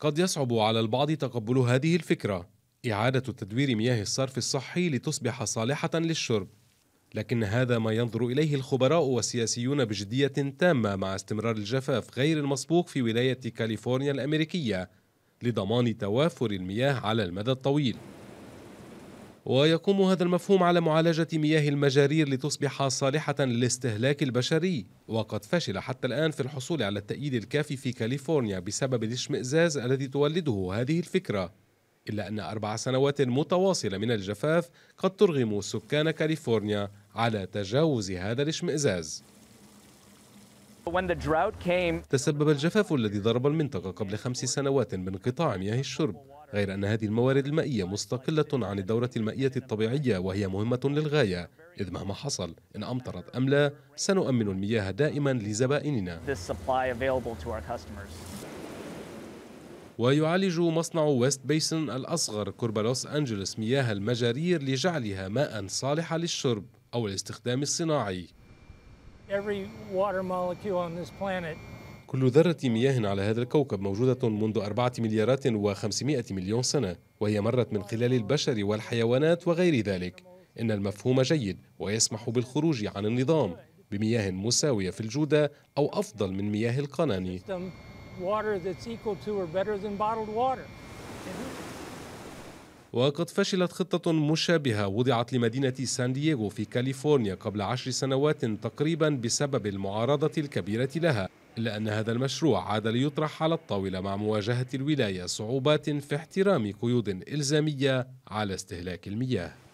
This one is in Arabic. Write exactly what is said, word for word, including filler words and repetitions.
قد يصعب على البعض تقبل هذه الفكرة، إعادة تدوير مياه الصرف الصحي لتصبح صالحة للشرب، لكن هذا ما ينظر إليه الخبراء والسياسيون بجدية تامة مع استمرار الجفاف غير المسبوق في ولاية كاليفورنيا الأمريكية لضمان توافر المياه على المدى الطويل. ويقوم هذا المفهوم على معالجة مياه المجارير لتصبح صالحة للاستهلاك البشري، وقد فشل حتى الآن في الحصول على التأييد الكافي في كاليفورنيا بسبب الاشمئزاز الذي تولده هذه الفكرة، إلا أن أربع سنوات متواصلة من الجفاف قد ترغم سكان كاليفورنيا على تجاوز هذا الاشمئزاز. تسبب الجفاف الذي ضرب المنطقة قبل خمس سنوات بانقطاع مياه الشرب، غير أن هذه الموارد المائية مستقلة عن الدورة المائية الطبيعية وهي مهمة للغاية، إذ مهما حصل إن أمطرت أم لا سنؤمن المياه دائما لزبائننا. ويعالج مصنع ويست بيسن الأصغر قرب لوس أنجلوس مياه المجارير لجعلها ماء صالحة للشرب أو الاستخدام الصناعي. كل ذرة مياه على هذا الكوكب موجودة منذ أربعة مليارات وخمسمائة مليون سنة، وهي مرت من خلال البشر والحيوانات وغير ذلك. إن المفهوم جيد ويسمح بالخروج عن النظام بمياه مساوية في الجودة أو أفضل من مياه القناني. وقد فشلت خطة مشابهة وضعت لمدينة سان دييغو في كاليفورنيا قبل عشر سنوات تقريبا بسبب المعارضة الكبيرة لها، إلا أن هذا المشروع عاد ليطرح على الطاولة مع مواجهة الولاية صعوبات في احترام قيود إلزامية على استهلاك المياه.